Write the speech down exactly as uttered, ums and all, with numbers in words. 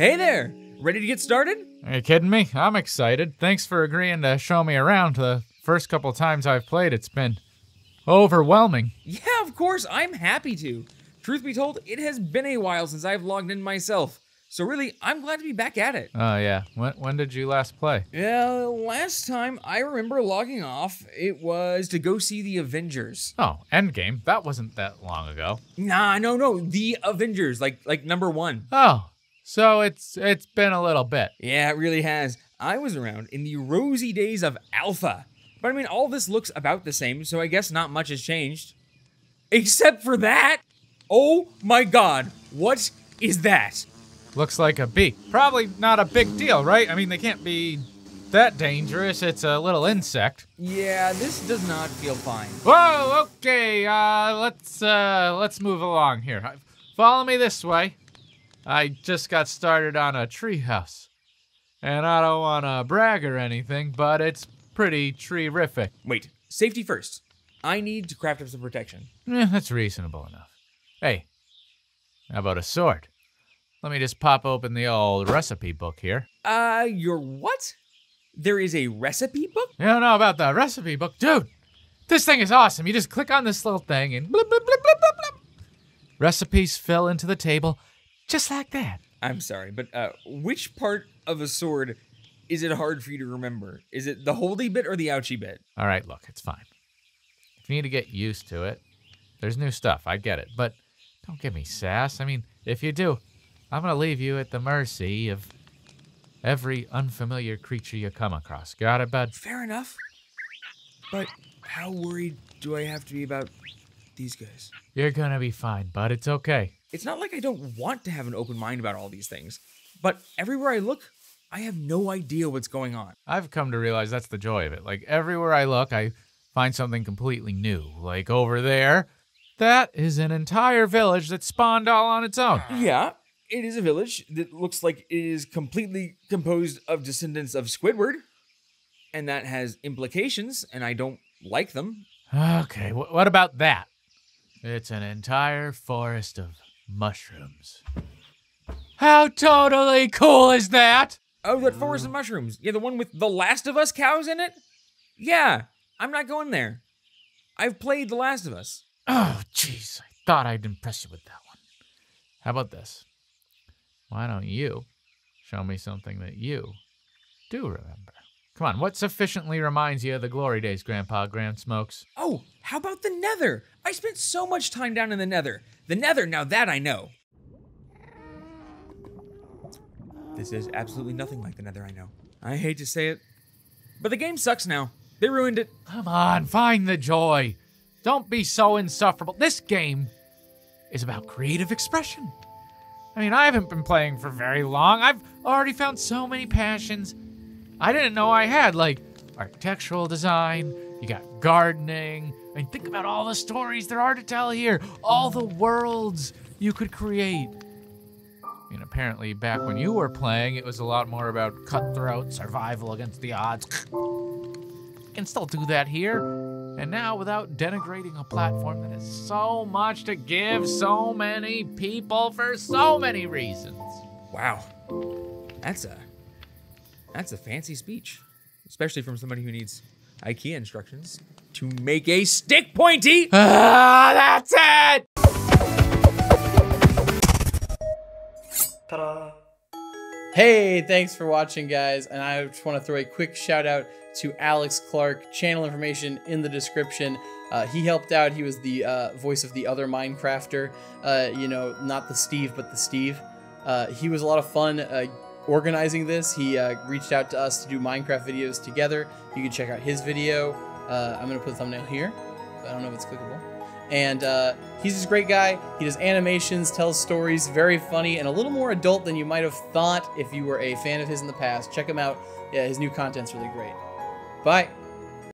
Hey there! Ready to get started? Are you kidding me? I'm excited. Thanks for agreeing to show me around. The first couple times I've played, it's been overwhelming. Yeah, of course. I'm happy to. Truth be told, it has been a while since I've logged in myself. So really, I'm glad to be back at it. Oh, uh, yeah. When, when did you last play? Uh, last time I remember logging off, it was to go see the Avengers. Oh, Endgame. That wasn't that long ago. Nah, no, no. The Avengers, like like number one. Oh, so it's it's been a little bit. Yeah, it really has. I was around in the rosy days of Alpha. But I mean, all this looks about the same, so I guess not much has changed. Except for that! Oh my god, what is that? Looks like a bee. Probably not a big deal, right? I mean, they can't be that dangerous. It's a little insect. Yeah, this does not feel fine. Whoa, okay, uh, let's, uh, let's move along here. Follow me this way. I just got started on a treehouse. And I don't want to brag or anything, but it's pretty tree-rific. Wait, safety first. I need to craft up some protection. Eh, that's reasonable enough. Hey, how about a sword? Let me just pop open the old recipe book here. Uh, your what? There is a recipe book? You don't know about the recipe book? Dude, this thing is awesome. You just click on this little thing and blip, blip, blip, blip, blip, blip. Recipes fell into the table just like that. I'm sorry, but uh, which part of a sword is it hard for you to remember? Is it the holdy bit or the ouchie bit? All right, look, it's fine. If you need to get used to it, there's new stuff, I get it. But don't give me sass. I mean, if you do, I'm gonna leave you at the mercy of every unfamiliar creature you come across. Got it, bud? Fair enough. But how worried do I have to be about these guys? You're gonna be fine, bud. It's okay. It's not like I don't want to have an open mind about all these things, but everywhere I look, I have no idea what's going on. I've come to realize that's the joy of it. Like, everywhere I look, I find something completely new. Like, over there, that is an entire village that spawned all on its own. Yeah. It is a village that looks like it is completely composed of descendants of Squidward, and that has implications, and I don't like them. Okay, wh what about that? It's an entire forest of mushrooms. How totally cool is that? Oh, that forest of mushrooms. Yeah, the one with The Last of Us cows in it? Yeah, I'm not going there. I've played The Last of Us. Oh, jeez, I thought I'd impress you with that one. How about this? Why don't you show me something that you do remember? Come on, what sufficiently reminds you of the glory days, Grandpa Grand Smokes? Oh, how about the Nether? I spent so much time down in the Nether. The Nether, now that I know. This is absolutely nothing like the Nether, I know. I hate to say it, but the game sucks now. They ruined it. Come on, find the joy. Don't be so insufferable. This game is about creative expression. I mean, I haven't been playing for very long. I've already found so many passions I didn't know I had, like architectural design, you got gardening. I mean, think about all the stories there are to tell here, all the worlds you could create. I mean, apparently back when you were playing, it was a lot more about cutthroat, survival against the odds. You can still do that here. And now, without denigrating a platform that has so much to give so many people for so many reasons. Wow, that's a, that's a fancy speech, especially from somebody who needs IKEA instructions to make a stick pointy. Ah, that's it! Ta-da. Hey, thanks for watching, guys, and I just want to throw a quick shout out to Alex Clark. Channel information in the description. Uh, he helped out. He was the uh, voice of the other Minecrafter, uh, you know, not the Steve, but the Steve. Uh, he was a lot of fun uh, organizing this. He uh, reached out to us to do Minecraft videos together. You can check out his video. Uh, I'm going to put a thumbnail here. I don't know if it's clickable. And uh, he's this great guy. He does animations, tells stories, very funny, and a little more adult than you might have thought if you were a fan of his in the past. Check him out. Yeah, his new content's really great. Bye.